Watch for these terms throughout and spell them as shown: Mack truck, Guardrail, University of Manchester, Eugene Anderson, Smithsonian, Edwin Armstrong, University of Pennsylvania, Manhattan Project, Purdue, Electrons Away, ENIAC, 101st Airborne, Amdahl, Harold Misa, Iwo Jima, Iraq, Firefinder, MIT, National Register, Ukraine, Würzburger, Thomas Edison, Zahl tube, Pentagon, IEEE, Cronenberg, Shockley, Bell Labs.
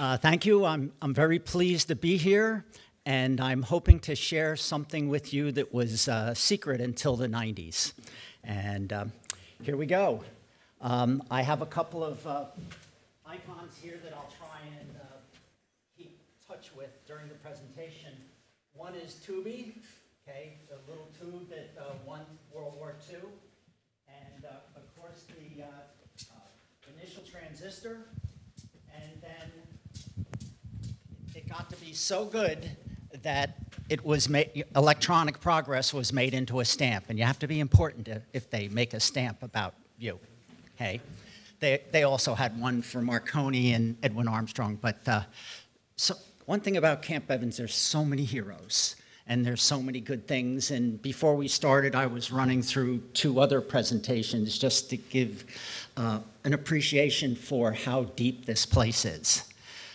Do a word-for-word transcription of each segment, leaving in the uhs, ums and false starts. Uh, thank you. I'm, I'm very pleased to be here, and I'm hoping to share something with you that was uh, secret until the nineties. And um, here we go. Um, I have a couple of uh, icons here that I'll try and uh, keep touch with during the presentation. One is Tubby, okay, the little tube that uh, won World War Two, and uh, of course the uh, uh, initial transistor, and then it got to be so good that it was made, electronic progress was made into a stamp, and you have to be important if they make a stamp about you. Hey, they, they also had one for Marconi and Edwin Armstrong, but uh, so one thing about Camp Evans, there's so many heroes, and there's so many good things, and before we started, I was running through two other presentations just to give uh, an appreciation for how deep this place is.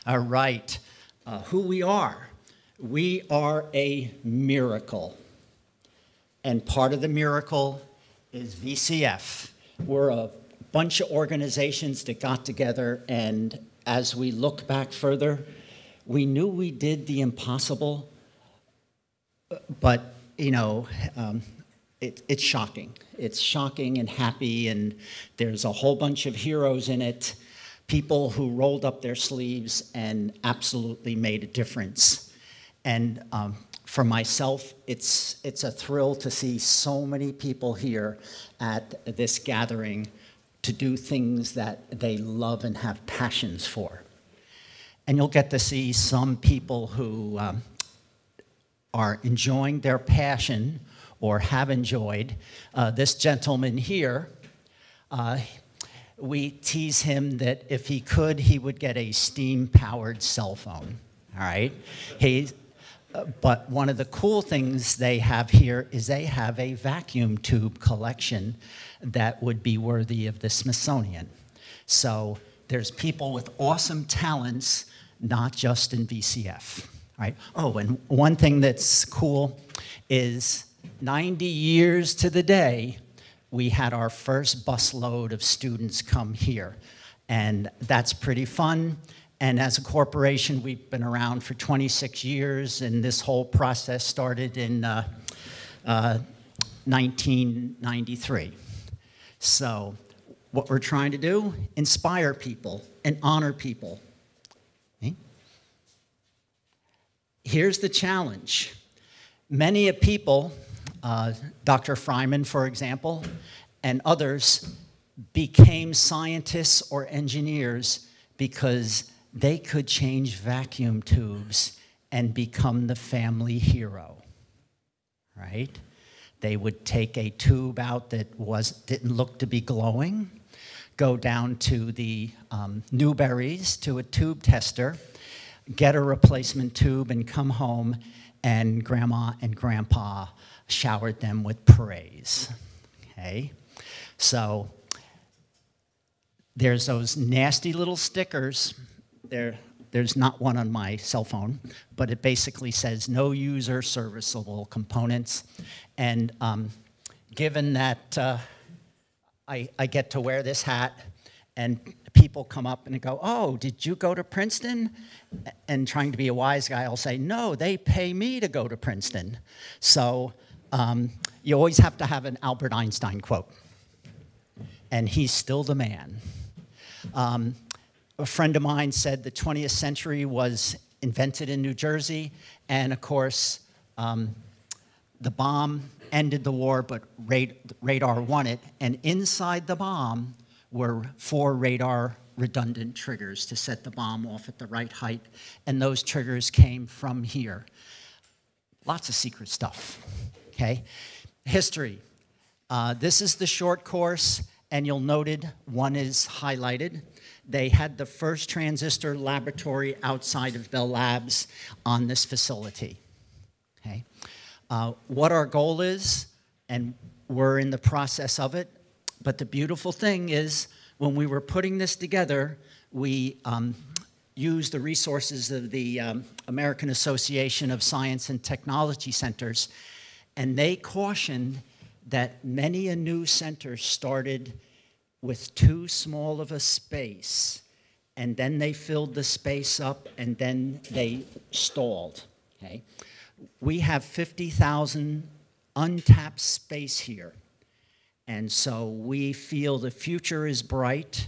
All right, uh, who we are. We are a miracle, and part of the miracle is V C F. We're a bunch of organizations that got together, and as we look back further, we knew we did the impossible, but, you know, um, it, it's shocking. It's shocking and happy, and there's a whole bunch of heroes in it, people who rolled up their sleeves and absolutely made a difference. And um, for myself, it's, it's a thrill to see so many people here at this gathering to do things that they love and have passions for. And you'll get to see some people who um, are enjoying their passion or have enjoyed. Uh, this gentleman here, uh, we tease him that if he could, he would get a steam-powered cell phone, all right? He, uh, but one of the cool things they have here is they have a vacuum tube collection that would be worthy of the Smithsonian. So there's people with awesome talents, not just in V C F, right? Oh, and one thing that's cool is ninety years to the day, we had our first busload of students come here, and that's pretty fun. And as a corporation, we've been around for twenty-six years, and this whole process started in uh, uh, nineteen ninety-three. So what we're trying to do, inspire people and honor people. Okay. Here's the challenge. Many of people, uh, Doctor Fryman, for example, and others became scientists or engineers because they could change vacuum tubes and become the family hero, right? They would take a tube out that was, didn't look to be glowing, go down to the um, Newberries, to a tube tester, get a replacement tube, and come home, and Grandma and Grandpa showered them with praise, okay? So there's those nasty little stickers. There, there's not one on my cell phone, but it basically says no user serviceable components. And um, given that uh, I, I get to wear this hat, and people come up and go, oh, did you go to Princeton? And trying to be a wise guy, I'll say, no, they pay me to go to Princeton. So um, you always have to have an Albert Einstein quote. And he's still the man. Um, a friend of mine said the twentieth century was invented in New Jersey, and of course, um, the bomb ended the war, but radar won it. And inside the bomb were four radar redundant triggers to set the bomb off at the right height. And those triggers came from here. Lots of secret stuff, okay? History. Uh, this is the short course, and you'll noted one is highlighted. They had the first transistor laboratory outside of Bell Labs on this facility, okay? Uh, what our goal is, and we're in the process of it, but the beautiful thing is when we were putting this together, we um, used the resources of the um, American Association of Science and Technology Centers, and they cautioned that many a new center started with too small of a space and then they filled the space up, and then they stalled, okay? We have fifty thousand untapped space here, and so we feel the future is bright,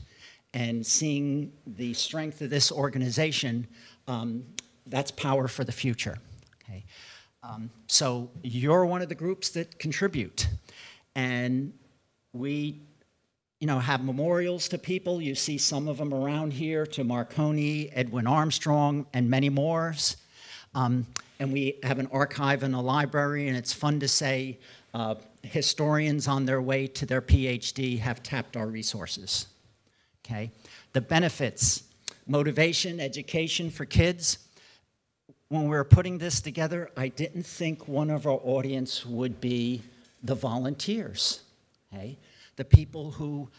and seeing the strength of this organization, um, that's power for the future, okay? Um, so you're one of the groups that contribute, and we you know, have memorials to people. You see some of them around here, to Marconi, Edwin Armstrong, and many more. Um, and we have an archive and a library, and it's fun to say uh, historians on their way to their PhD have tapped our resources, okay? The benefits, motivation, education for kids. When we were putting this together, I didn't think one of our audience would be the volunteers, okay? The people who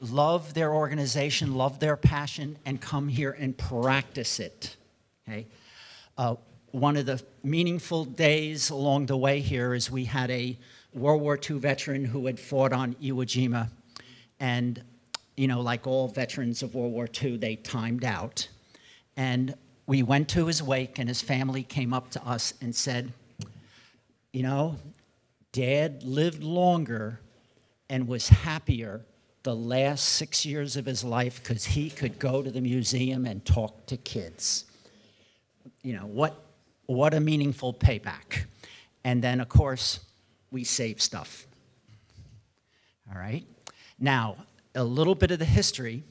love their organization, love their passion, and come here and practice it, okay? Uh, one of the meaningful days along the way here is we had a World War Two veteran who had fought on Iwo Jima, and, you know, like all veterans of World War Two, they timed out. And we went to his wake, and his family came up to us and said, you know, Dad lived longer and was happier the last six years of his life because he could go to the museum and talk to kids. You know, what, what a meaningful payback. And then, of course, we save stuff. All right? Now, a little bit of the history,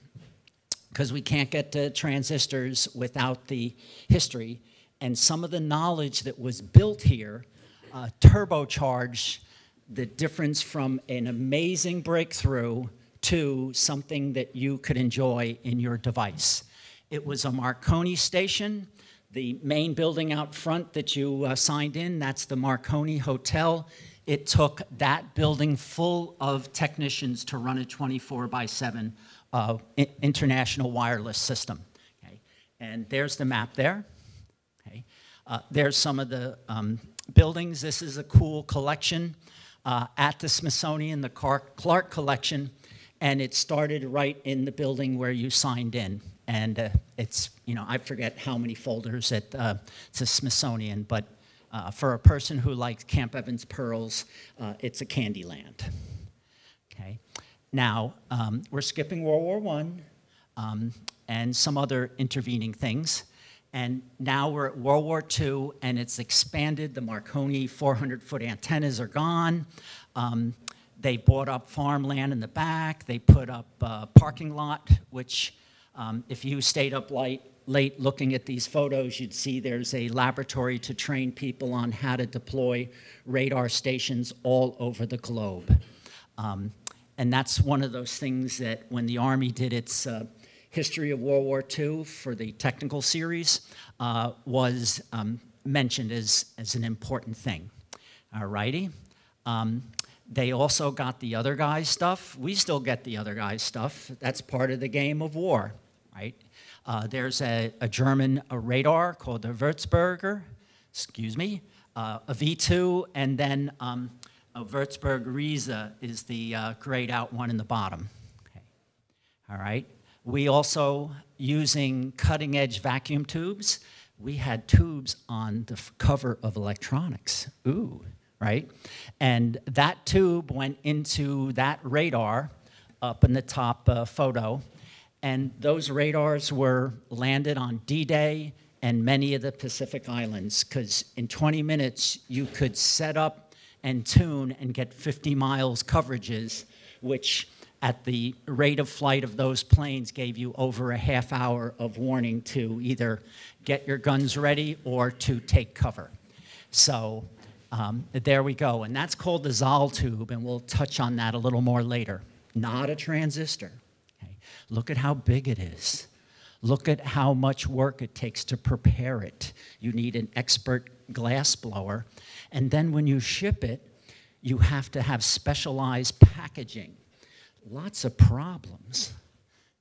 because we can't get to transistors without the history, and some of the knowledge that was built here uh, turbocharged the difference from an amazing breakthrough to something that you could enjoy in your device. It was a Marconi station. The main building out front that you uh, signed in, that's the Marconi Hotel. It took that building full of technicians to run a twenty-four by seven uh, international wireless system. Okay. And there's the map there. Okay. Uh, there's some of the um, buildings. This is a cool collection. Uh, at the Smithsonian, the Clark Collection, and it started right in the building where you signed in. And uh, it's, you know, I forget how many folders at uh, the Smithsonian, but uh, for a person who likes Camp Evans pearls, uh, it's a candy land, okay? Now, um, we're skipping World War One um, and some other intervening things. And now we're at World War Two, and it's expanded. The Marconi four hundred foot antennas are gone. Um, they bought up farmland in the back. They put up a parking lot, which um, if you stayed up light, late looking at these photos, you'd see there's a laboratory to train people on how to deploy radar stations all over the globe. Um, and that's one of those things that when the Army did its uh, History of World War Two for the technical series uh, was um, mentioned as, as an important thing. All righty. Um, they also got the other guy's stuff. We still get the other guy's stuff. That's part of the game of war, right? Uh, there's a, a German a radar called the Würzburger, excuse me, uh, a V two, and then um, a Würzburg-Riese is the uh, grayed out one in the bottom. Okay. All right. We also, using cutting-edge vacuum tubes, we had tubes on the cover of Electronics. Ooh, right? And that tube went into that radar up in the top uh, photo, and those radars were landed on D Day and many of the Pacific Islands, because in twenty minutes, you could set up and tune and get fifty miles coverages, which at the rate of flight of those planes gave you over a half hour of warning to either get your guns ready or to take cover. So um, there we go. And that's called the Zahl tube, and we'll touch on that a little more later. Not a transistor. Okay. Look at how big it is. Look at how much work it takes to prepare it. You need an expert glass blower. And then when you ship it, you have to have specialized packaging. Lots of problems,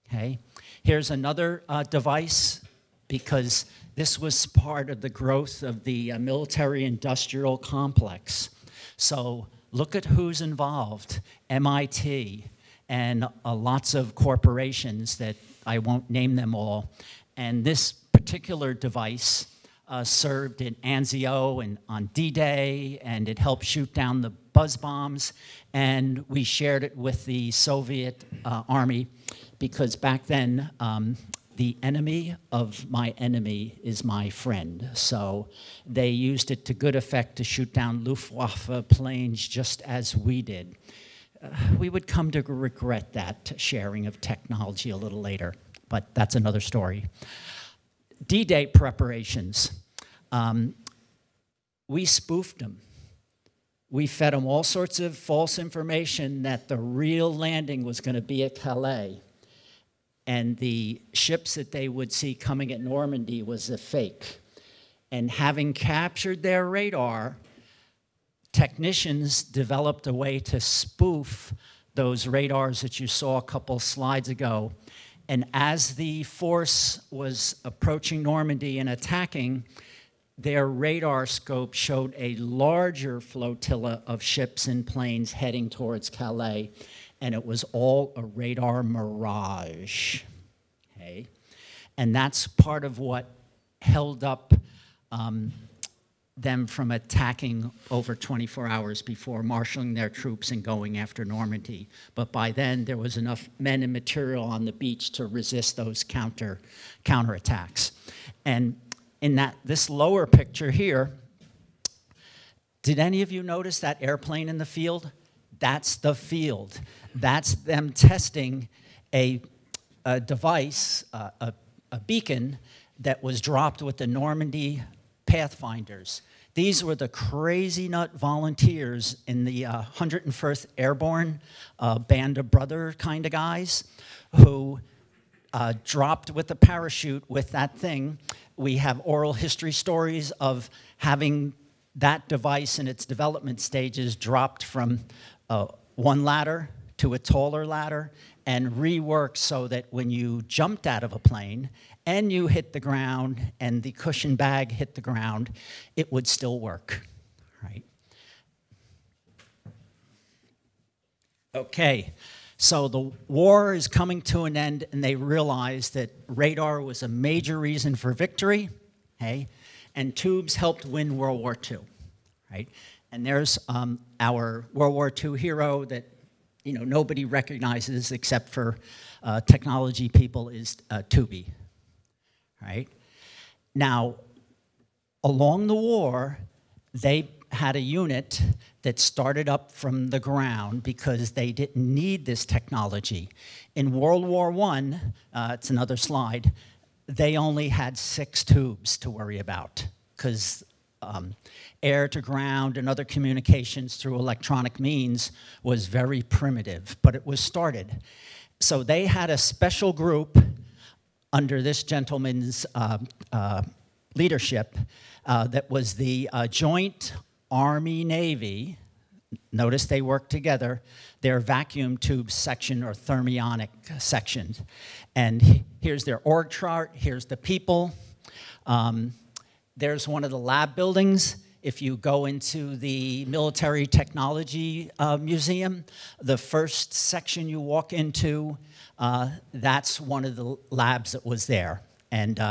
okay? Here's another uh, device, because this was part of the growth of the uh, military-industrial complex. So look at who's involved, M I T and uh, lots of corporations that I won't name them all. And this particular device uh, served in Anzio and on D Day, and it helped shoot down the buzz bombs. And we shared it with the Soviet uh, army, because back then, um, the enemy of my enemy is my friend. So they used it to good effect to shoot down Luftwaffe planes just as we did. Uh, we would come to regret that sharing of technology a little later, but that's another story. D Day preparations. Um, we spoofed them. We fed them all sorts of false information that the real landing was going to be at Calais, and the ships that they would see coming at Normandy was a fake. And having captured their radar, technicians developed a way to spoof those radars that you saw a couple slides ago. And as the force was approaching Normandy and attacking, their radar scope showed a larger flotilla of ships and planes heading towards Calais. And it was all a radar mirage, okay? And that's part of what held up um, them from attacking over twenty-four hours before, marshaling their troops and going after Normandy. But by then, there was enough men and material on the beach to resist those counter counterattacks. And in that, this lower picture here, did any of you notice that airplane in the field? That's the field. That's them testing a, a device, uh, a, a beacon that was dropped with the Normandy Pathfinders. These were the crazy nut volunteers in the uh, one hundred and first Airborne, uh, Band of Brothers kind of guys, who uh, dropped with a parachute with that thing. We have oral history stories of having that device in its development stages dropped from Uh, one ladder to a taller ladder and reworked so that when you jumped out of a plane and you hit the ground and the cushion bag hit the ground, it would still work, right? Okay, so the war is coming to an end, and they realized that radar was a major reason for victory, okay? And tubes helped win World War Two, right? And there's um, our World War Two hero that, you know, nobody recognizes except for uh, technology people is uh, Tubby, right? Now, along the war, they had a unit that started up from the ground because they didn't need this technology. In World War One, uh, it's another slide, they only had six tubes to worry about because Um, air to ground and other communications through electronic means was very primitive, but it was started. So they had a special group under this gentleman's uh, uh, leadership uh, that was the uh, Joint Army-Navy. Notice they worked together, their vacuum tube section or thermionic section. And here's their org chart, here's the people. Um, There's one of the lab buildings. If you go into the Military Technology uh, Museum, the first section you walk into, uh, that's one of the labs that was there. And uh,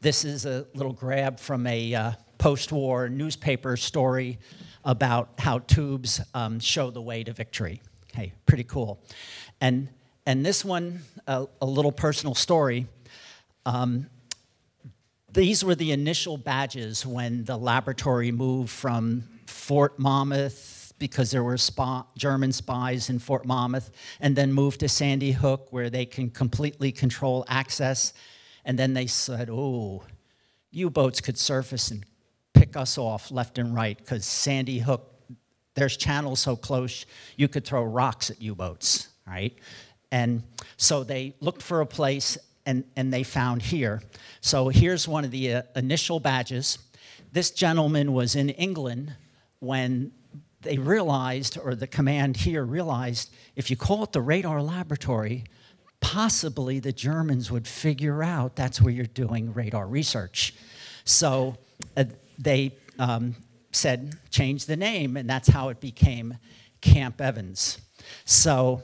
this is a little grab from a uh, post-war newspaper story about how tubes um, show the way to victory. Hey, pretty cool. And, and this one, uh, a little personal story. Um, These were the initial badges when the laboratory moved from Fort Monmouth, because there were spy, German spies in Fort Monmouth, and then moved to Sandy Hook, where they can completely control access. And then they said, oh, U-boats could surface and pick us off left and right, because Sandy Hook, there's channels so close, you could throw rocks at U-boats, right? And so they looked for a place, And, and they found here. So here's one of the uh, initial badges. This gentleman was in England when they realized, or the command here realized, if you call it the radar laboratory, possibly the Germans would figure out that's where you're doing radar research. So uh, they um, said, change the name, and that's how it became Camp Evans. So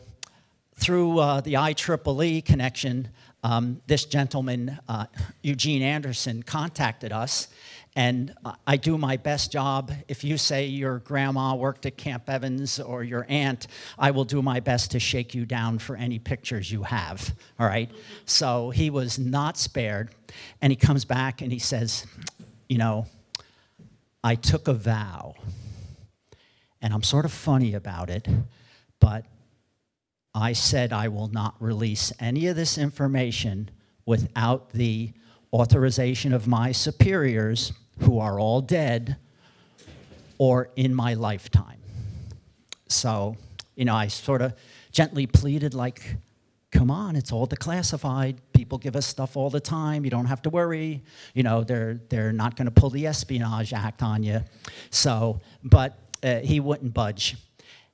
through uh, the I triple E connection, um, this gentleman, uh, Eugene Anderson, contacted us. And uh, I do my best job. If you say your grandma worked at Camp Evans or your aunt, I will do my best to shake you down for any pictures you have, all right? So he was not spared. And he comes back and he says, you know, I took a vow. And I'm sort of funny about it, but I said I will not release any of this information without the authorization of my superiors, who are all dead, or in my lifetime. So, you know, I sort of gently pleaded like, come on, it's all declassified. People give us stuff all the time. You don't have to worry. You know, they're, they're not going to pull the Espionage Act on you. So, but uh, he wouldn't budge.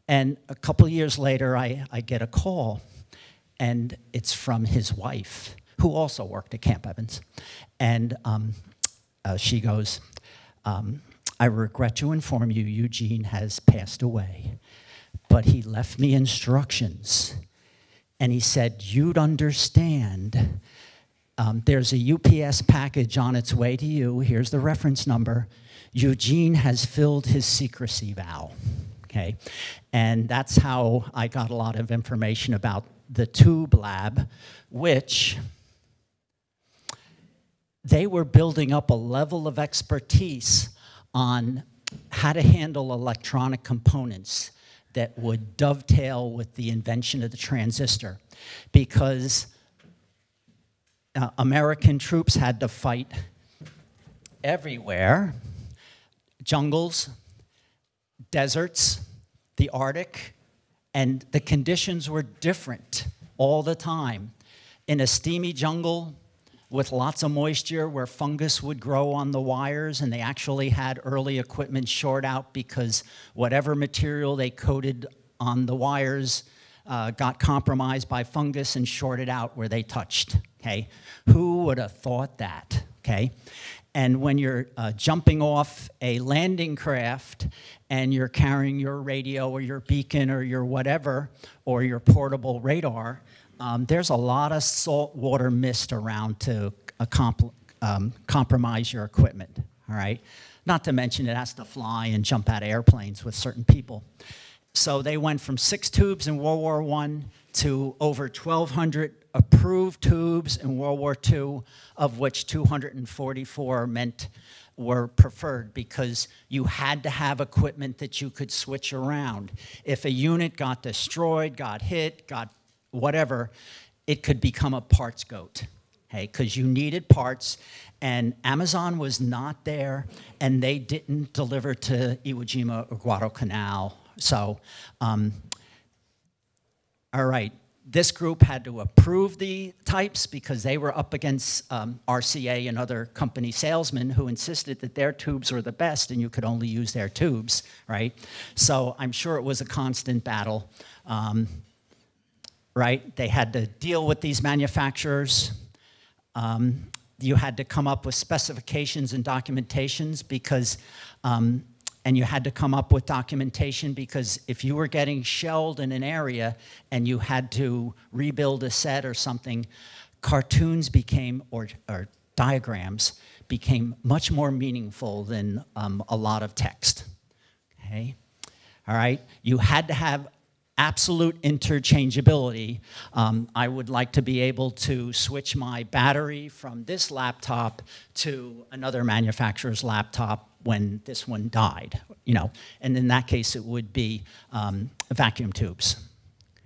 And a couple of years later, I, I get a call, and it's from his wife, who also worked at Camp Evans. And um, uh, she goes, um, I regret to inform you, Eugene has passed away, but he left me instructions. And he said, you'd understand, um, there's a U P S package on its way to you. Here's the reference number. Eugene has filled his secrecy vow. Okay, and that's how I got a lot of information about the tube lab, which they were building up a level of expertise on how to handle electronic components that would dovetail with the invention of the transistor, because uh, American troops had to fight everywhere, jungles, deserts, the Arctic, and the conditions were different all the time. In a steamy jungle with lots of moisture where fungus would grow on the wires, and they actually had early equipment short out because whatever material they coated on the wires uh, got compromised by fungus and shorted out where they touched, okay? Who would have thought that, okay? And when you're uh, jumping off a landing craft and you're carrying your radio or your beacon or your whatever, or your portable radar, um, there's a lot of salt water mist around to uh, comp um, compromise your equipment, all right? Not to mention it has to fly and jump out of airplanes with certain people. So they went from six tubes in World War One to over twelve hundred approved tubes in World War Two, of which two hundred forty-four meant were preferred, because you had to have equipment that you could switch around. If a unit got destroyed, got hit, got whatever, it could become a parts goat, okay? Because you needed parts, and Amazon was not there, and they didn't deliver to Iwo Jima or Guadalcanal. So, um, all right. This group had to approve the types because they were up against um, R C A and other company salesmen who insisted that their tubes were the best and you could only use their tubes, right? So I'm sure it was a constant battle, um, right? They had to deal with these manufacturers. Um, you had to come up with specifications and documentations because um, And you had to come up with documentation, because if you were getting shelled in an area and you had to rebuild a set or something, cartoons became, or, or diagrams, became much more meaningful than um, a lot of text, okay? All right, you had to have absolute interchangeability. Um, I would like to be able to switch my battery from this laptop to another manufacturer's laptop when this one died, you know, and in that case it would be um, vacuum tubes,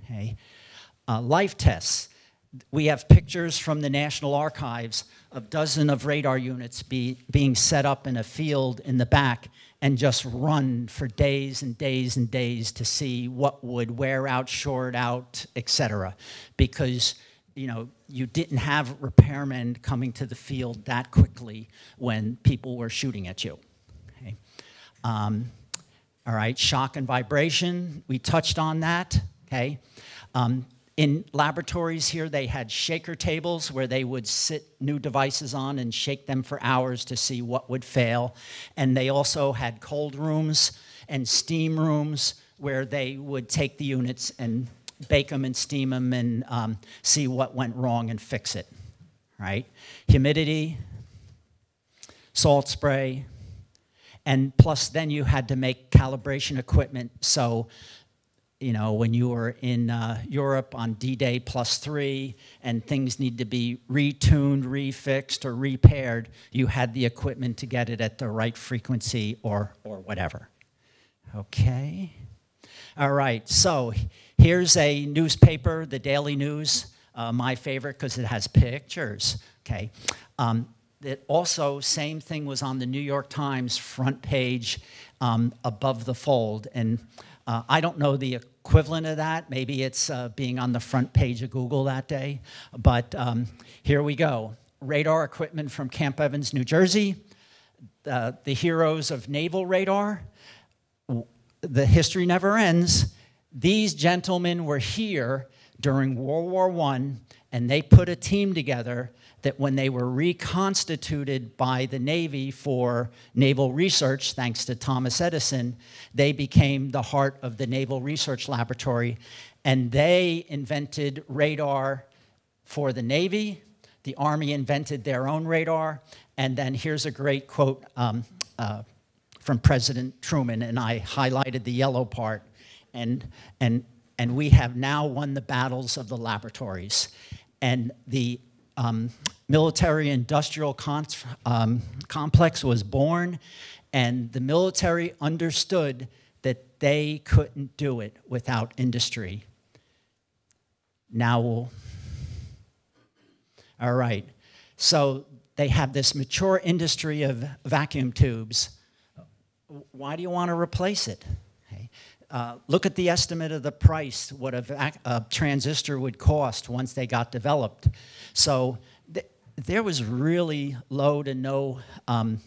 okay? Uh, life tests. We have pictures from the National Archives of dozens of radar units be, being set up in a field in the back and just run for days and days and days to see what would wear out, short out, et cetera, because you know, you didn't have repairmen coming to the field that quickly when people were shooting at you. Um, all right, shock and vibration, we touched on that, okay? Um, in laboratories here, they had shaker tables where they would sit new devices on and shake them for hours to see what would fail. And they also had cold rooms and steam rooms where they would take the units and bake them and steam them and um, see what went wrong and fix it, right? Humidity, salt spray, and plus then you had to make calibration equipment. So, you know, when you were in uh, Europe on D-Day plus three and things need to be retuned, refixed, or repaired, you had the equipment to get it at the right frequency or, or whatever. Okay. All right, so here's a newspaper, the Daily News, uh, my favorite because it has pictures, okay? Um, it also, same thing was on the New York Times front page um, above the fold, and uh, I don't know the equivalent of that. Maybe it's uh, being on the front page of Google that day, but um, here we go. Radar equipment from Camp Evans, New Jersey, uh, the heroes of naval radar. The history never ends. These gentlemen were here during World War One, and they put a team together that when they were reconstituted by the Navy for naval research, thanks to Thomas Edison, they became the heart of the Naval Research Laboratory, and they invented radar for the Navy. The Army invented their own radar, and then here's a great quote um, uh, from President Truman, and I highlighted the yellow part, and, and, and we have now won the battles of the laboratories. And the um, military-industrial um, complex was born, and the military understood that they couldn't do it without industry. Now we'll... All right, so they have this mature industry of vacuum tubes. Why do you want to replace it? Okay. Uh, look at the estimate of the price, what a, a transistor would cost once they got developed. So th there was really low to no um,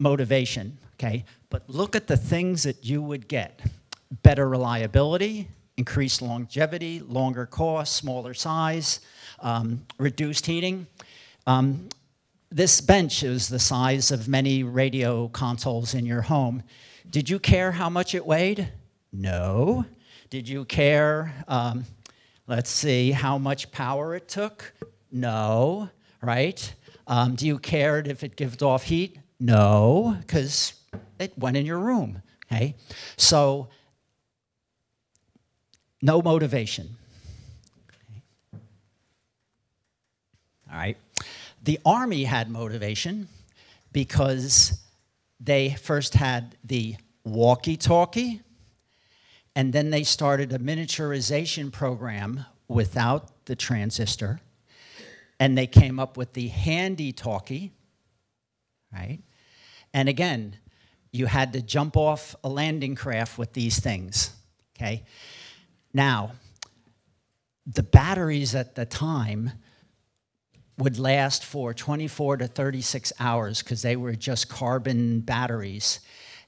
motivation, okay? But look at the things that you would get. Better reliability, increased longevity, longer cost, smaller size, um, reduced heating. Um, This bench is the size of many radio consoles in your home. Did you care how much it weighed? No. Did you care, um, let's see, how much power it took? No, right? Um, do you care if it gave off heat? No, because it went in your room, okay? So, no motivation. Okay. All right. The Army had motivation because they first had the walkie-talkie, and then they started a miniaturization program without the transistor, and they came up with the handy-talkie, right? And again, you had to jump off a landing craft with these things, okay? Now, the batteries at the time would last for twenty-four to thirty-six hours because they were just carbon batteries.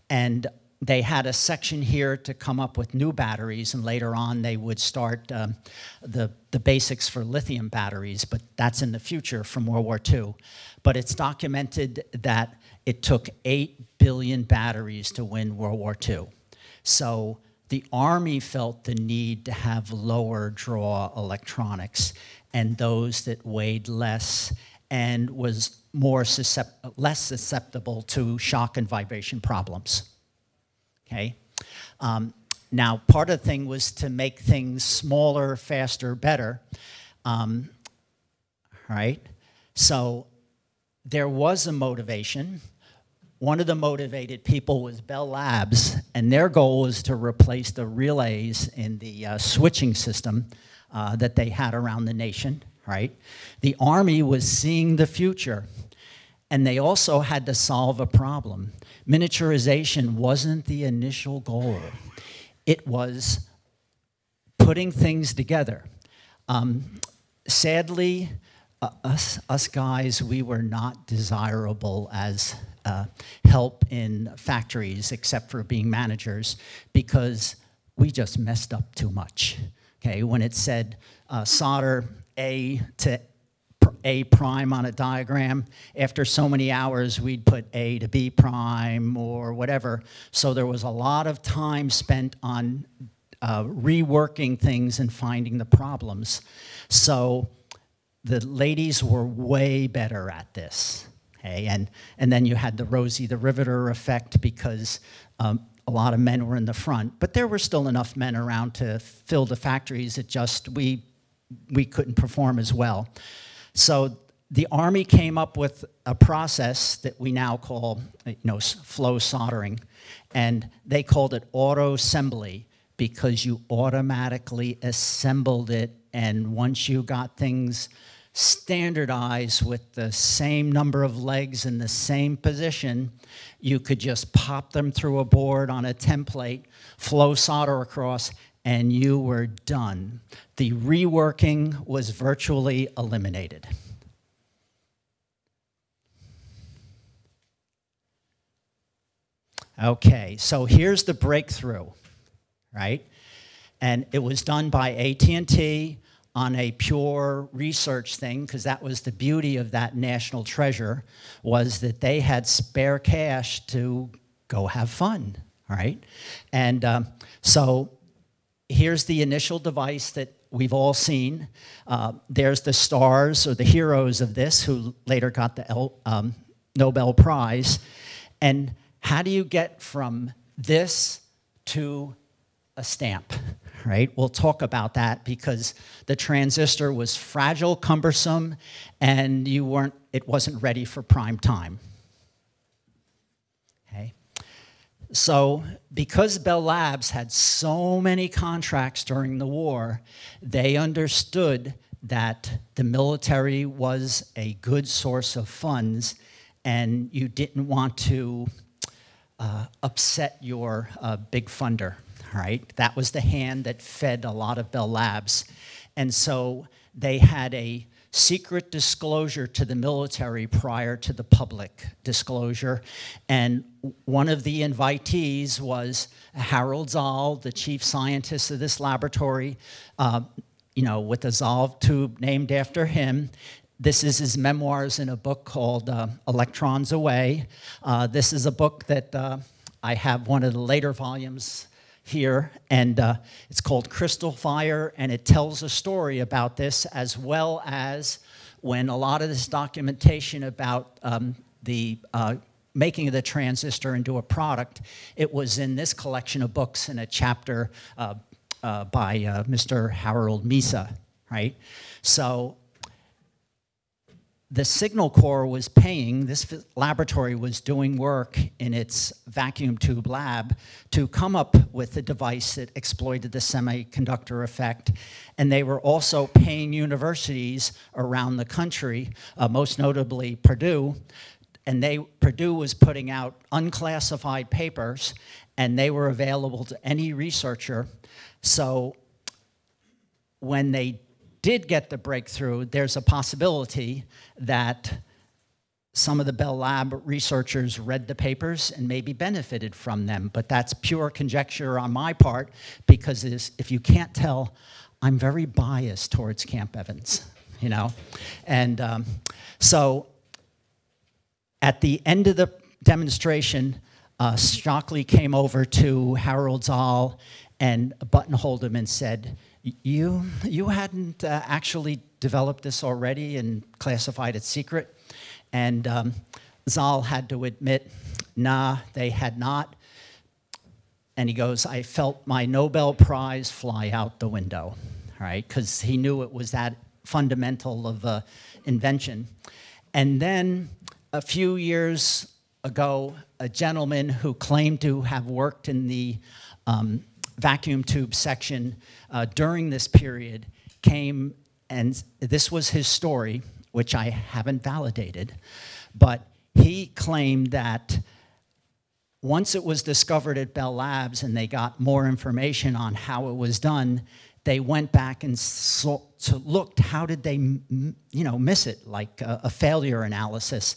And they had a section here to come up with new batteries, and later on they would start um, the, the basics for lithium batteries, but that's in the future from World War Two. But it's documented that it took eight billion batteries to win World War Two. So the Army felt the need to have lower draw electronics, and those that weighed less and was more suscept- less susceptible to shock and vibration problems, okay? Um, now, part of the thing was to make things smaller, faster, better, um, right? So there was a motivation. One of the motivated people was Bell Labs, and their goal was to replace the relays in the uh, switching system Uh, that they had around the nation, right? The Army was seeing the future, and they also had to solve a problem. Miniaturization wasn't the initial goal. It was putting things together. Um, sadly, uh, us, us guys, we were not desirable as uh, help in factories, except for being managers, because we just messed up too much. Okay, when it said uh, solder A to A prime on a diagram, after so many hours we'd put A to B prime or whatever. So there was a lot of time spent on uh, reworking things and finding the problems. So the ladies were way better at this. Okay? And, and then you had the Rosie the Riveter effect because um, a lot of men were in the front, but there were still enough men around to fill the factories. It just, we, we couldn't perform as well. So the Army came up with a process that we now call, you know, flow soldering, and they called it auto-assembly because you automatically assembled it, and once you got things standardized with the same number of legs in the same position, you could just pop them through a board on a template, flow solder across, and you were done. The reworking was virtually eliminated. Okay, so here's the breakthrough, right? And it was done by A T and T on a pure research thing, because that was the beauty of that national treasure, was that they had spare cash to go have fun, all right? And um, so here's the initial device that we've all seen. Uh, there's the stars, or the heroes of this, who later got the El um, Nobel Prize. And how do you get from this to a stamp, right? We'll talk about that because the transistor was fragile, cumbersome, and you weren't, it wasn't ready for prime time. Okay. So because Bell Labs had so many contracts during the war, they understood that the military was a good source of funds, and you didn't want to Uh, upset your uh, big funder, right? That was the hand that fed a lot of Bell Labs. And so they had a secret disclosure to the military prior to the public disclosure. And one of the invitees was Harold Zahl, the chief scientist of this laboratory, uh, you know, with a Zahl tube named after him. This is his memoirs in a book called uh, Electrons Away. Uh, this is a book that uh, I have one of the later volumes here, and uh, it's called Crystal Fire, and it tells a story about this, as well as when a lot of this documentation about um, the uh, making of the transistor into a product, it was in this collection of books in a chapter uh, uh, by uh, Mister Harold Misa, right? So the Signal Corps was paying, this laboratory was doing work in its vacuum tube lab to come up with a device that exploited the semiconductor effect. And they were also paying universities around the country, uh, most notably Purdue. And they, Purdue was putting out unclassified papers, and they were available to any researcher. So when they did get the breakthrough, there's a possibility that some of the Bell Lab researchers read the papers and maybe benefited from them, but that's pure conjecture on my part, because if you can't tell, I'm very biased towards Camp Evans, you know? And um, so at the end of the demonstration, uh, Shockley came over to Harold Zahl and buttonholed him and said, You, you hadn't uh, actually developed this already and classified it secret? And um, Zahl had to admit, nah, they had not. And he goes, I felt my Nobel Prize fly out the window, right? Because he knew it was that fundamental of uh, invention. And then a few years ago, a gentleman who claimed to have worked in the um, vacuum tube section uh, during this period came, and this was his story, which I haven't validated, but he claimed that once it was discovered at Bell Labs and they got more information on how it was done, they went back and so, so looked, how did they you know, miss it, like a, a failure analysis.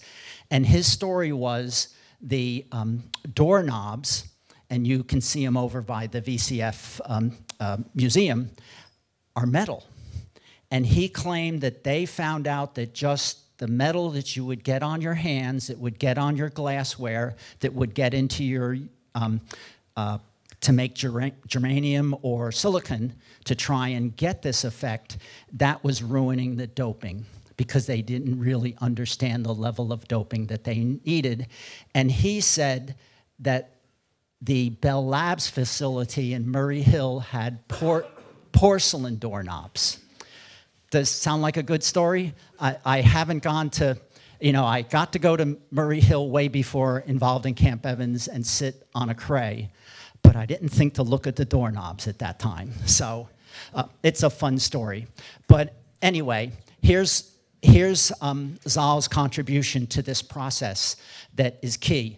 And his story was the um, doorknobs, and you can see them over by the V C F um, uh, museum, are metal. And he claimed that they found out that just the metal that you would get on your hands, that would get on your glassware, that would get into your um, uh, to make germanium or silicon to try and get this effect, that was ruining the doping because they didn't really understand the level of doping that they needed. And he said that the Bell Labs facility in Murray Hill had por porcelain doorknobs. Does it sound like a good story? I, I haven't gone to... You know, I got to go to Murray Hill way before involved in Camp Evans and sit on a cray, but I didn't think to look at the doorknobs at that time. So uh, it's a fun story. But anyway, here's, here's um, Zahl's contribution to this process that is key.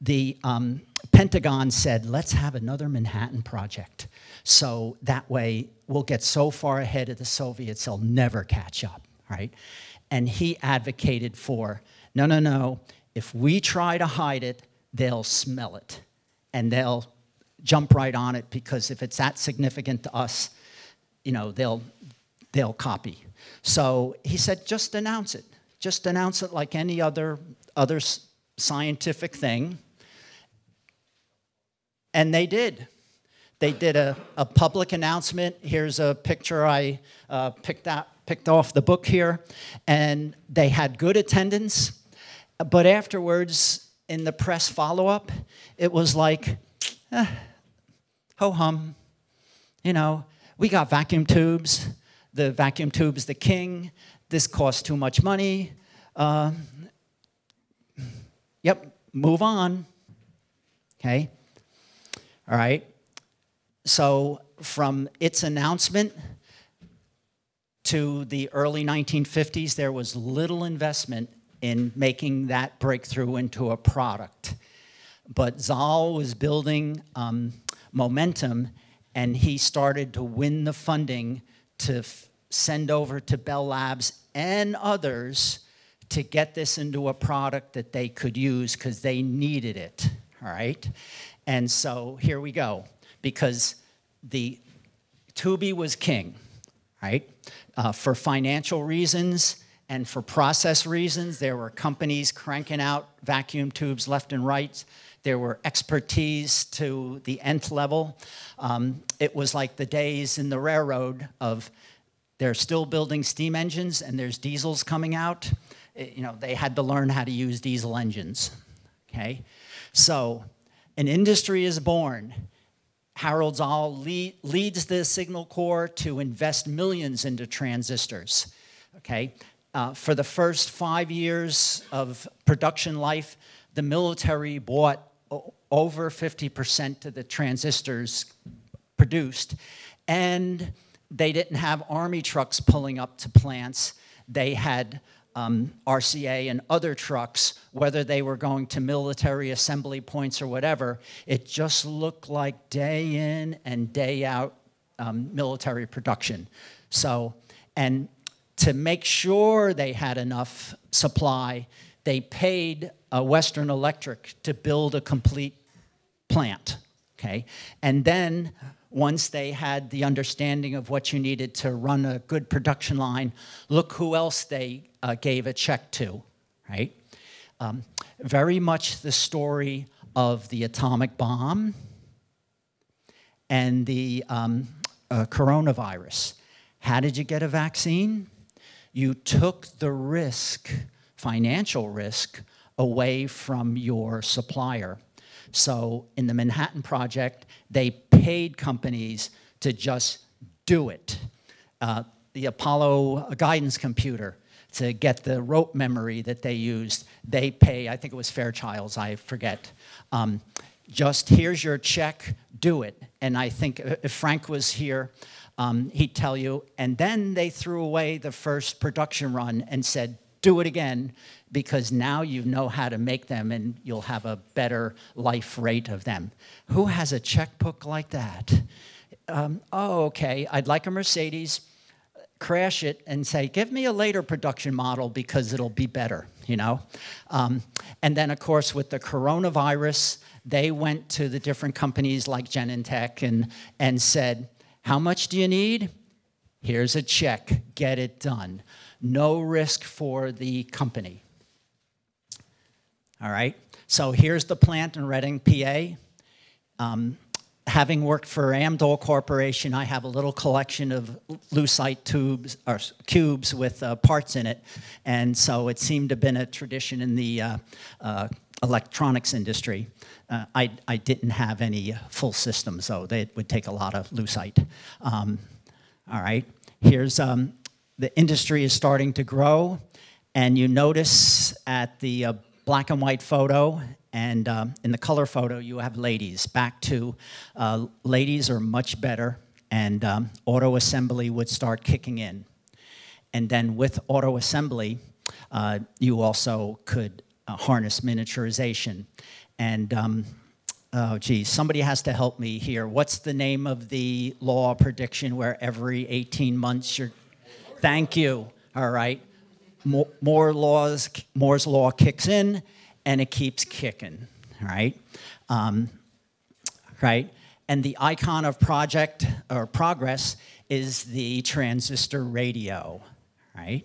The um, Pentagon said, let's have another Manhattan Project. So that way we'll get so far ahead of the Soviets, they'll never catch up, right? And he advocated for, no, no, no, if we try to hide it, they'll smell it. And they'll jump right on it because if it's that significant to us, you know, they'll, they'll copy. So he said, just announce it. Just announce it like any other, other scientific thing. And they did. They did a, a public announcement. Here's a picture I uh, picked out. picked off the book here, and they had good attendance, but afterwards, in the press follow-up, it was like, eh, ho-hum, you know, we got vacuum tubes, the vacuum tube's the king, this costs too much money, uh, yep, move on, okay, all right, so from its announcement to the early nineteen fifties, there was little investment in making that breakthrough into a product. But Zahl was building um, momentum, and he started to win the funding to f send over to Bell Labs and others to get this into a product that they could use because they needed it, all right? And so here we go, because the Tubey was king, right? Uh, for financial reasons and for process reasons, there were companies cranking out vacuum tubes left and right. There were expertise to the nth level. Um, it was like the days in the railroad of they're still building steam engines and there's diesels coming out. It, you know, they had to learn how to use diesel engines, okay? So an industry is born. Harold Zahl lead, leads the Signal Corps to invest millions into transistors, okay? Uh, for the first five years of production life, the military bought over fifty percent of the transistors produced, and they didn't have army trucks pulling up to plants. They had um, R C A and other trucks, whether they were going to military assembly points or whatever. It just looked like day in and day out um, military production. So, and to make sure they had enough supply, they paid uh, Western Electric to build a complete plant, okay? And then once they had the understanding of what you needed to run a good production line, look who else they uh, gave a check to, right? Um, very much the story of the atomic bomb and the um, uh, coronavirus. How did you get a vaccine? You took the risk, financial risk, away from your supplier. So in the Manhattan Project, they paid companies to just do it. Uh, the Apollo guidance computer, to get the rote memory that they used, they pay, I think it was Fairchild's, I forget. Um, just here's your check, do it. And I think if Frank was here, um, he'd tell you. And then they threw away the first production run and said, do it again, because now you know how to make them and you'll have a better life rate of them. Who has a checkbook like that? Um, oh, okay, I'd like a Mercedes, crash it and say, give me a later production model because it'll be better, you know? Um, and then, of course, with the coronavirus, they went to the different companies like Genentech and, and said, how much do you need? Here's a check, get it done. No risk for the company. All right, so here's the plant in Reading, P A. Um, having worked for Amdahl Corporation, I have a little collection of lucite tubes or cubes with uh, parts in it, and so it seemed to have been a tradition in the uh, uh, electronics industry. Uh, I, I didn't have any full systems, though. They would take a lot of lucite. Um, all right, here's um, the industry is starting to grow, and you notice at the uh, black and white photo. And um, in the color photo, you have ladies. Back to uh, ladies are much better, and um, auto assembly would start kicking in. And then with auto assembly, uh, you also could uh, harness miniaturization. And um, oh, geez, somebody has to help me here. What's the name of the law of prediction where every eighteen months you're? Thank you. All right, more, more laws. Moore's law kicks in. And it keeps kicking, right? Um, right? And the icon of project or progress is the transistor radio, right?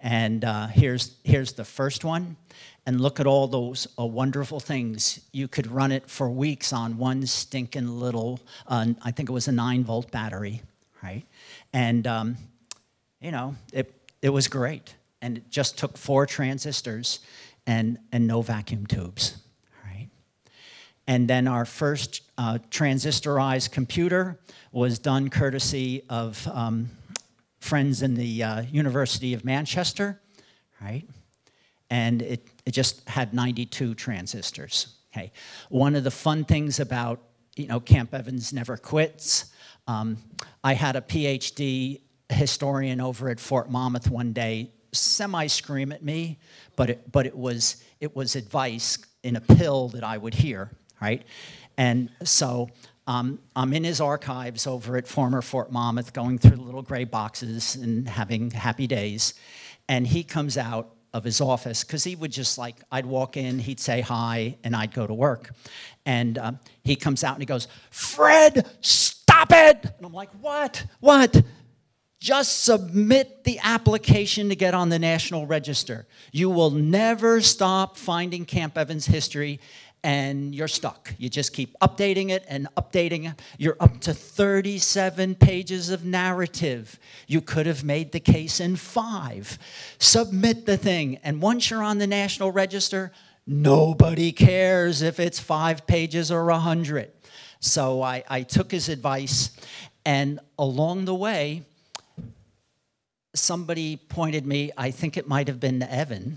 And uh, here's, here's the first one. And look at all those uh, wonderful things. You could run it for weeks on one stinking little, uh, I think it was a nine volt battery, right? And, um, you know, it, it was great. And it just took four transistors. And, and no vacuum tubes, right? And then our first uh, transistorized computer was done courtesy of um, friends in the uh, University of Manchester, right? And it, it just had ninety-two transistors, okay? One of the fun things about, you know, Camp Evans never quits. Um, I had a PhD historian over at Fort Monmouth one day semi-scream at me, but it, but it was it was advice in a pill that I would hear, right? And so um, I'm in his archives over at former Fort Monmouth, going through the little gray boxes and having happy days, and he comes out of his office because he would just like I'd walk in, he'd say hi, and I'd go to work, and um, he comes out and he goes, "Fred, stop it!" And I'm like, "What? What?" Just submit the application to get on the National Register. You will never stop finding Camp Evans history, and you're stuck. You just keep updating it and updating it. You're up to thirty-seven pages of narrative. You could have made the case in five. Submit the thing, and once you're on the National Register, nobody cares if it's five pages or a hundred. So I, I took his advice, and along the way, somebody pointed me, I think it might have been to Evan,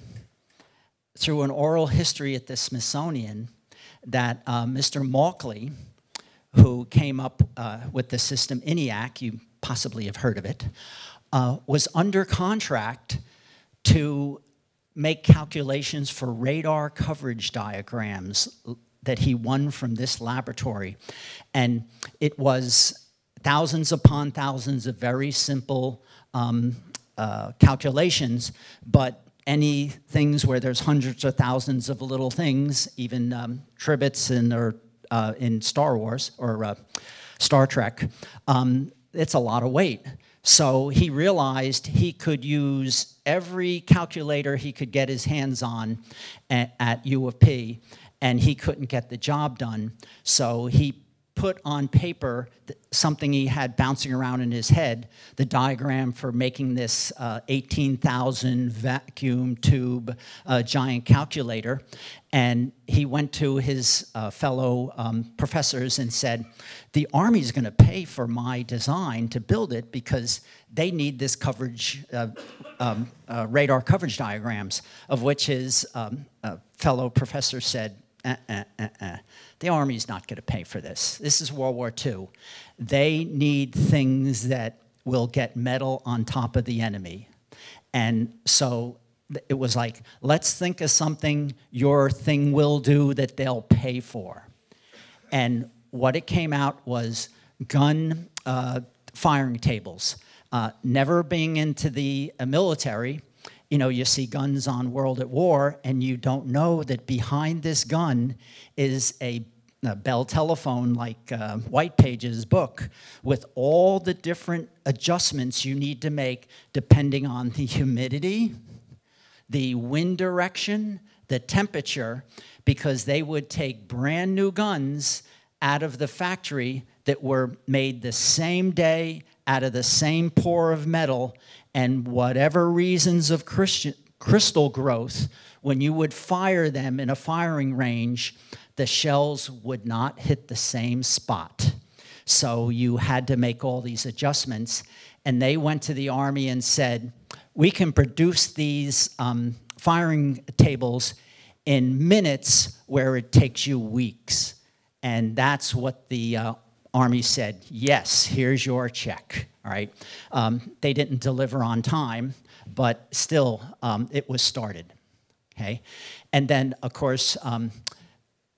through an oral history at the Smithsonian, that uh, Mister Malkley, who came up uh, with the system ENIAC, you possibly have heard of it, uh, was under contract to make calculations for radar coverage diagrams that he won from this laboratory. And it was thousands upon thousands of very simple Um, uh, calculations, but any things where there's hundreds or thousands of little things, even um, trivets in, or, uh, in Star Wars or uh, Star Trek, um, it's a lot of weight. So he realized he could use every calculator he could get his hands on at, at U of P, and he couldn't get the job done. So he put on paper something he had bouncing around in his head, the diagram for making this uh, eighteen thousand vacuum tube uh, giant calculator. And he went to his uh, fellow um, professors and said, the Army's gonna pay for my design to build it because they need this coverage, uh, um, uh, radar coverage diagrams, of which his um, uh, fellow professor said, Uh, uh, uh, uh. The Army's not going to pay for this. This is World War Two. They need things that will get metal on top of the enemy. And so it was like, let's think of something your thing will do that they'll pay for. And what it came out was gun uh, firing tables. Uh, never being into the uh, military, you know, you see guns on World at War, and you don't know that behind this gun is a, a Bell telephone, like uh, White Page's book, with all the different adjustments you need to make depending on the humidity, the wind direction, the temperature, because they would take brand new guns out of the factory that were made the same day out of the same pour of metal, and whatever reasons of crystal growth, when you would fire them in a firing range, the shells would not hit the same spot. So you had to make all these adjustments. And they went to the Army and said, we can produce these um, firing tables in minutes where it takes you weeks. And that's what the uh, Army said, yes, here's your check, all right? Um, they didn't deliver on time, but still, um, it was started, okay? And then, of course, um,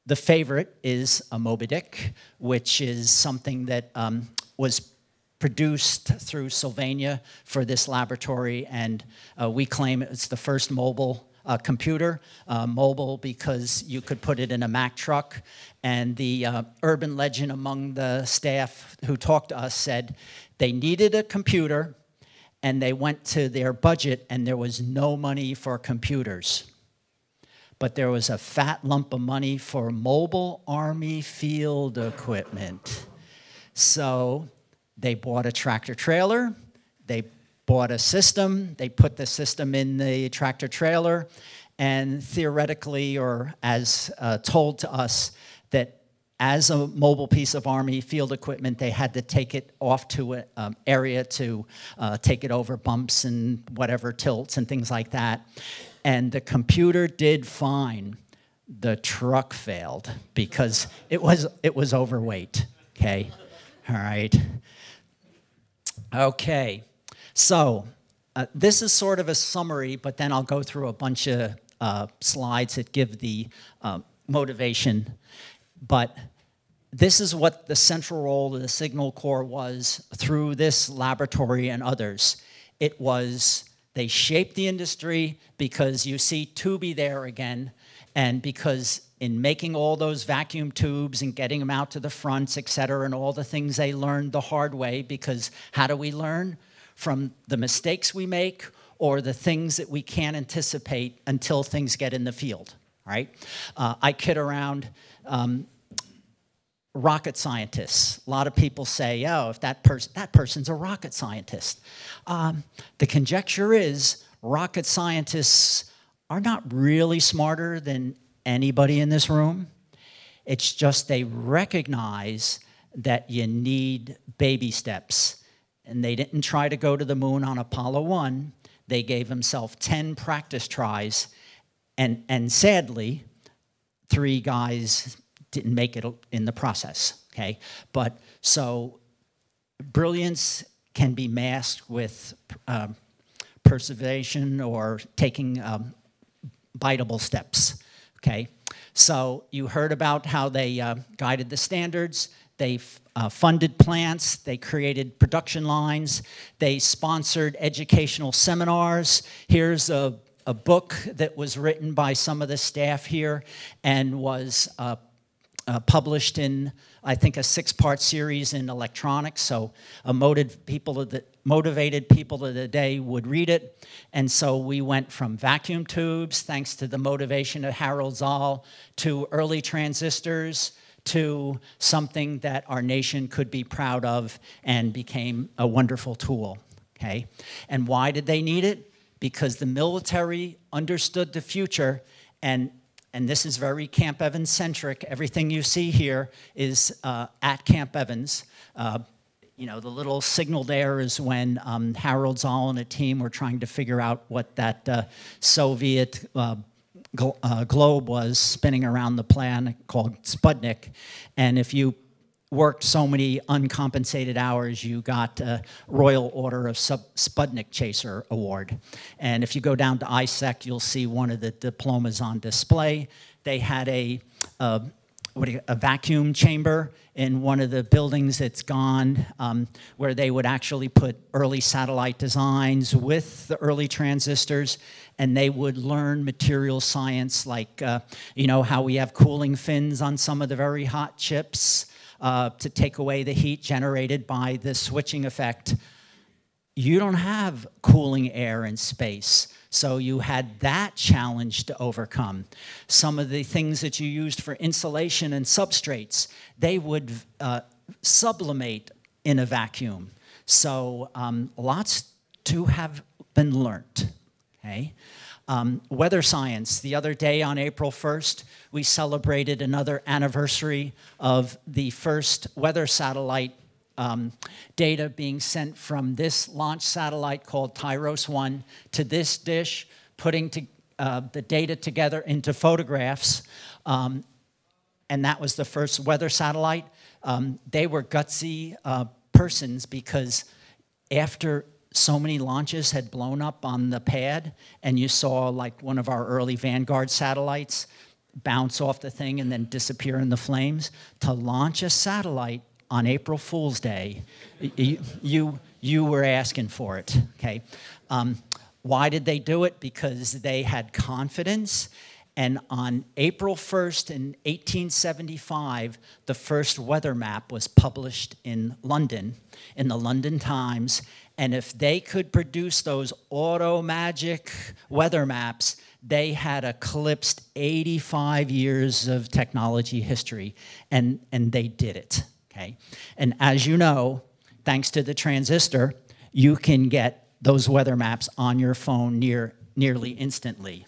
the favorite is a Moby Dick, which is something that um, was produced through Sylvania for this laboratory, and uh, we claim it's the first mobile uh, computer, uh, mobile because you could put it in a Mack truck, and the uh, urban legend among the staff who talked to us said they needed a computer, and they went to their budget, and there was no money for computers. But there was a fat lump of money for mobile Army field equipment. So they bought a tractor trailer, they bought a system, they put the system in the tractor trailer, and theoretically, or as uh, told to us, that as a mobile piece of Army field equipment, they had to take it off to an um, area to uh, take it over bumps and whatever, tilts and things like that. And the computer did fine. The truck failed because it was, it was overweight, okay? All right. Okay, so uh, this is sort of a summary, but then I'll go through a bunch of uh, slides that give the uh, motivation. But this is what the central role of the Signal Corps was through this laboratory and others. It was... they shaped the industry because you see Tubby there again, and because in making all those vacuum tubes and getting them out to the fronts, et cetera, and all the things they learned the hard way, because how do we learn? From the mistakes we make or the things that we can't anticipate until things get in the field, right? Uh, I kid around. Um, Rocket scientists. A lot of people say, oh, if that person, that person's a rocket scientist. Um, the conjecture is rocket scientists are not really smarter than anybody in this room. It's just they recognize that you need baby steps. And they didn't try to go to the moon on Apollo one. They gave themselves ten practice tries. And, and sadly, three guys didn't make it in the process, okay? But so brilliance can be masked with um, perseveration or taking um, biteable steps, okay? So you heard about how they uh, guided the standards, they uh, funded plants, they created production lines, they sponsored educational seminars. Here's a, a book that was written by some of the staff here and was uh, Uh, published in, I think, a six-part series in electronics, so a motivated people of the, motivated people of the day would read it. And so we went from vacuum tubes, thanks to the motivation of Harold Zahl, to early transistors, to something that our nation could be proud of and became a wonderful tool, okay? And why did they need it? Because the military understood the future, and And this is very Camp Evans-centric. Everything you see here is uh, at Camp Evans. Uh, you know, the little signal there is when um, Harold Zahl and a team were trying to figure out what that uh, Soviet uh, gl uh, globe was spinning around the planet called Sputnik. And if you worked so many uncompensated hours, you got a Royal Order of Sub Sputnik Chaser Award. And if you go down to I S E C, you'll see one of the diplomas on display. They had a, a, what do you, a vacuum chamber in one of the buildings that's gone, um, where they would actually put early satellite designs with the early transistors, and they would learn material science, like uh, you know, how we have cooling fins on some of the very hot chips, Uh, to take away the heat generated by the switching effect. you don't have cooling air in space. So you had that challenge to overcome. Some of the things that you used for insulation and substrates, they would uh, sublimate in a vacuum. So um, lots to have been learned, okay? Um, weather science. The other day on April first, we celebrated another anniversary of the first weather satellite Um, data being sent from this launch satellite called Tyros one to this dish, putting to, uh, the data together into photographs. Um, and that was the first weather satellite. Um, they were gutsy uh, persons because after so many launches had blown up on the pad, and you saw like one of our early Vanguard satellites bounce off the thing and then disappear in the flames, to launch a satellite on April Fool's Day, you, you, you were asking for it, okay? Um, why did they do it? Because they had confidence, and on April first in eighteen seventy-five, the first weather map was published in London, in the London Times, and if they could produce those auto-magic weather maps, they had eclipsed eighty-five years of technology history, and, and they did it. Okay. And as you know, thanks to the transistor, you can get those weather maps on your phone near, nearly instantly.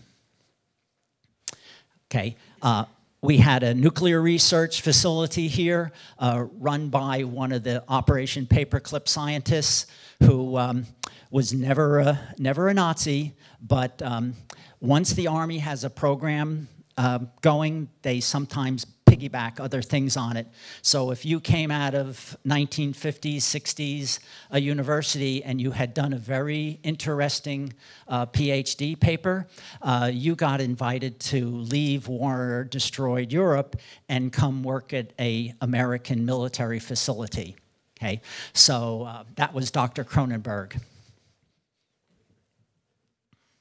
Okay. Uh, we had a nuclear research facility here uh, run by one of the Operation Paperclip scientists who um, was never a, never a Nazi, but um, once the Army has a program uh, going, they sometimes piggyback other things on it. So if you came out of nineteen fifties, sixties, a university, and you had done a very interesting uh, PhD paper, uh, you got invited to leave war-destroyed Europe and come work at an American military facility. Okay, so uh, that was Doctor Cronenberg.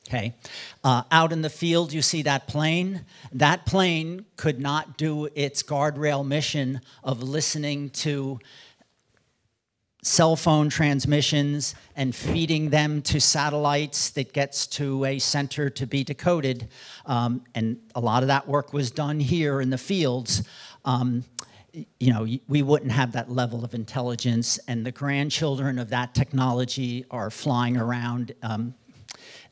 Okay, uh, out in the field, you see that plane. That plane could not do its guardrail mission of listening to cell phone transmissions and feeding them to satellites that gets to a center to be decoded. Um, and a lot of that work was done here in the fields. Um, you know, we wouldn't have that level of intelligence, and the grandchildren of that technology are flying around um,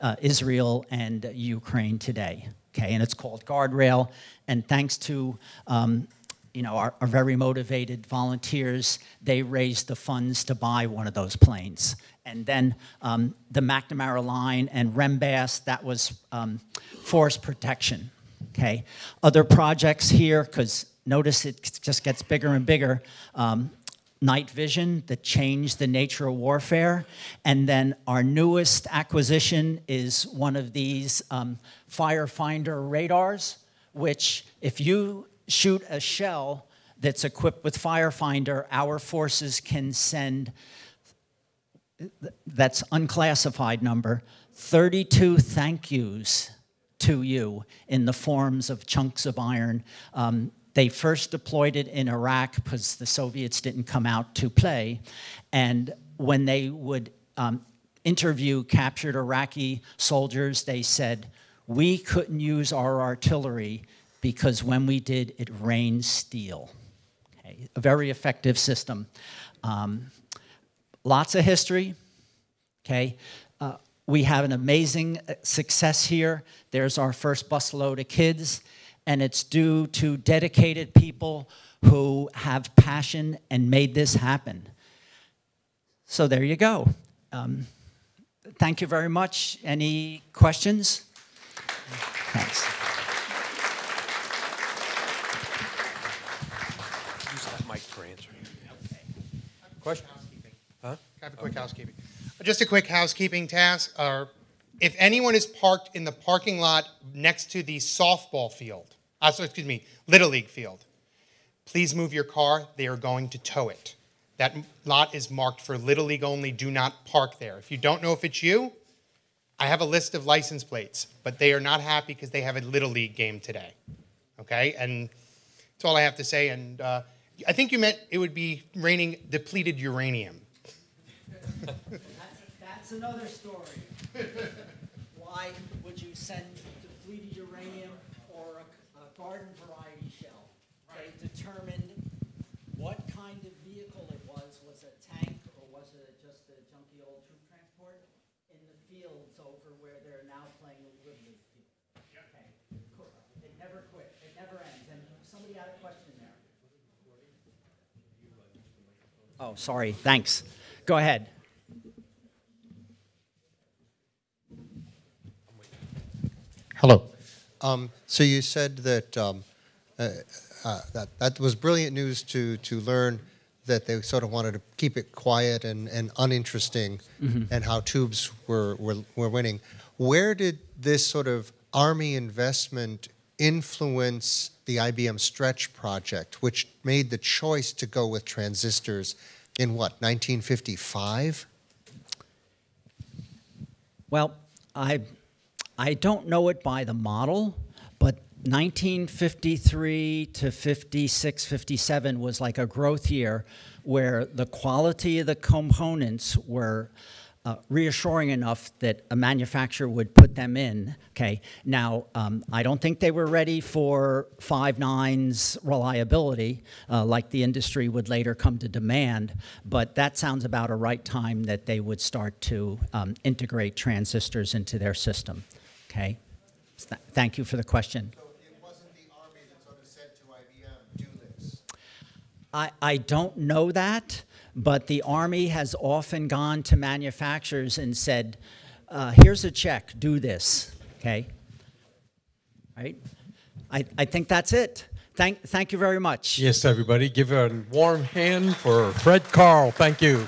Uh, Israel and Ukraine today, okay? And it's called Guardrail, and thanks to um, you know, our, our very motivated volunteers, they raised the funds to buy one of those planes. And then um, the McNamara line and Rembas, that was um, forest protection, okay? Other projects here, because notice it just gets bigger and bigger, um, night vision that changed the nature of warfare. And then our newest acquisition is one of these um, Firefinder radars, which if you shoot a shell that's equipped with Firefinder, our forces can send, that's unclassified number, thirty-two thank yous to you in the forms of chunks of iron. Um, They first deployed it in Iraq because the Soviets didn't come out to play. And when they would um, interview captured Iraqi soldiers, they said, we couldn't use our artillery because when we did, it rained steel. Okay. A very effective system. Um, lots of history, okay? Uh, we have an amazing success here. There's our first busload of kids. And it's due to dedicated people who have passion and made this happen. So there you go. Um, thank you very much. Any questions? Thanks. Use that mic for answering. Okay. Question? Huh? I have a quick okay. housekeeping. Just a quick housekeeping task. Uh, if anyone is parked in the parking lot next to the softball field, Uh, so, excuse me, Little League field. Please move your car. They are going to tow it. That lot is marked for Little League only. Do not park there. If you don't know if it's you, I have a list of license plates, but they are not happy because they have a Little League game today. Okay? And that's all I have to say. And uh, I think you meant it would be raining depleted uranium. that's, that's another story. Why would you send depleted uranium or a, a garden variety shell? Right. They determined what kind of vehicle it was. Was it a tank or was it just a junky old troop transport? In the fields over where they're now playing the Woodley field. Yeah. Okay. Cool. It never quit. It never ends. And somebody had a question there. Oh, sorry. Thanks. Go ahead. Hello. Um, so you said that um, uh, uh, that that was brilliant news to to learn that they sort of wanted to keep it quiet and, and uninteresting, mm-hmm. and how tubes were, were were winning. Where did this sort of Army investment influence the I B M Stretch project, which made the choice to go with transistors in what, nineteen fifty-five? Well, I. I don't know it by the model, but nineteen fifty-three to fifty-six, fifty-seven was like a growth year where the quality of the components were uh, reassuring enough that a manufacturer would put them in. Okay, now um, I don't think they were ready for five nines reliability uh, like the industry would later come to demand, but that sounds about a right time that they would start to um, integrate transistors into their system. Okay. Th thank you for the question. So it wasn't the Army that sort of said to I B M, do this? I, I don't know that, but the Army has often gone to manufacturers and said, uh, here's a check, do this, okay? Right? I, I think that's it. Thank, thank you very much. Yes, everybody, give a warm hand for Fred Karl. Thank you.